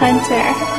Hunter.